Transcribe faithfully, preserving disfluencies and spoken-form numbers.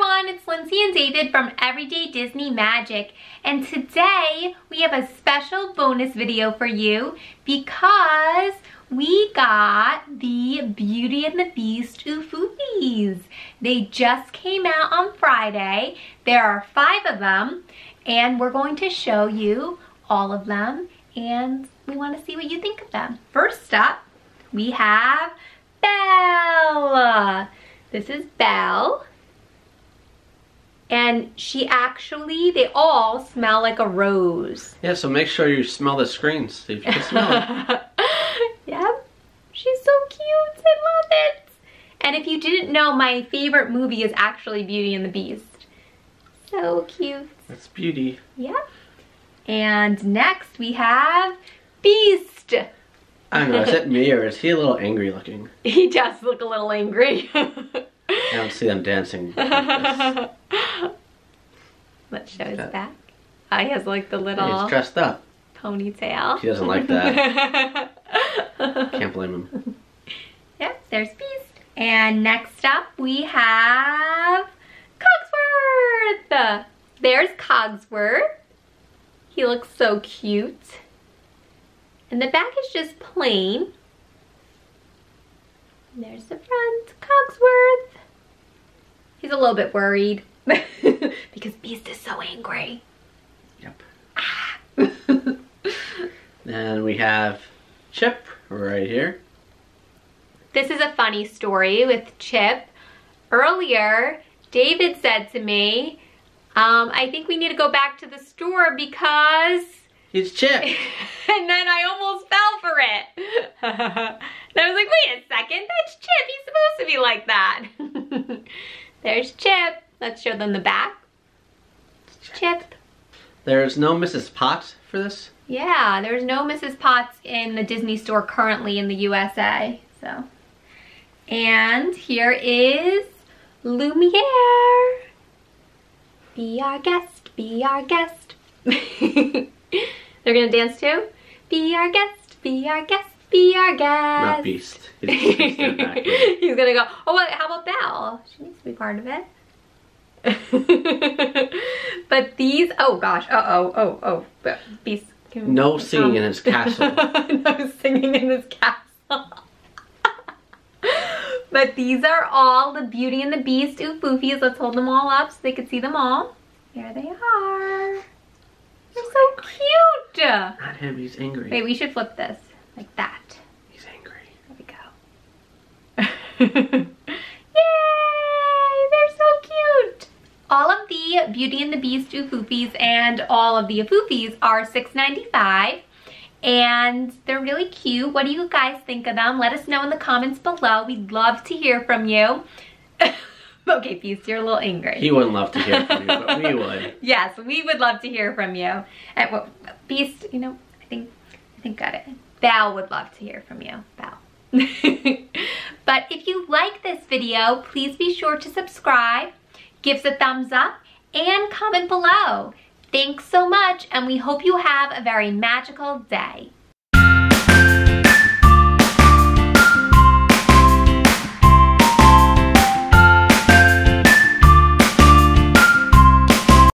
everyone, it's Lindsay and David from Everyday Disney Magic, and today we have a special bonus video for you because we got the Beauty and the Beast Ufufys. They just came out on Friday. There are five of them, and we're going to show you all of them, and we want to see what you think of them. First up, we have Belle. This is Belle, and she actually, they all smell like a rose. Yeah, so make sure you smell the screen, see if you can smell it. Yep, she's so cute, I love it. And if you didn't know, my favorite movie is actually Beauty and the Beast. So cute. That's Beauty. Yep. And next we have Beast. I don't know, is that me or is he a little angry looking? He does look a little angry. I don't see them dancing like this. Let's show his back. Oh, he has like the little... He's dressed up. Ponytail. He doesn't like that. Can't blame him. Yep, there's Beast. And next up we have Cogsworth. There's Cogsworth. He looks so cute. And the back is just plain. And there's the front, Cogsworth. He's a little bit worried because Beast is so angry. Yep. Ah. And we have Chip right here. This is a funny story with Chip. Earlier, David said to me, um, I think we need to go back to the store because... He's Chip. And then I almost fell for it. And I was like, wait a second, that's Chip. He's supposed to be like that. There's Chip. Let's show them the back. Chip. There's no Missus Potts for this? Yeah, there's no Missus Potts in the Disney store currently in the U S A. So, and here is Lumiere. Be our guest, be our guest. They're gonna dance too? Be our guest, be our guest, be our guest. Not Beast. He's gonna go, oh, what, how about Belle? She needs to be part of it. But these, oh gosh, uh-oh, oh, oh, but Beast. Can no we, singing um, in his castle. No singing in his castle. But these are all the Beauty and the Beast Ufufys. Let's hold them all up so they can see them all. There they are. They're so cute. Not him, he's angry. Wait, we should flip this like that. He's angry. There we go. Yay! They're so cute. All of the Beauty and the Beast Ufufys and all of the Ufufys are six ninety-five, and they're really cute. What do you guys think of them? Let us know in the comments below. We'd love to hear from you. Okay, Beast, you're a little angry. He wouldn't love to hear from you, but we would. Yes, we would love to hear from you. And well, Beast, you know, I think, I think got it. Belle would love to hear from you, Belle. But if you like this video, please be sure to subscribe, give us a thumbs up, and comment below. Thanks so much, and we hope you have a very magical day.